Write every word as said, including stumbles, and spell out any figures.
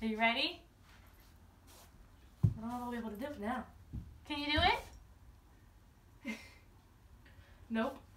Are you ready? I don't know if I'll be able to do it now. Can you do it? Nope.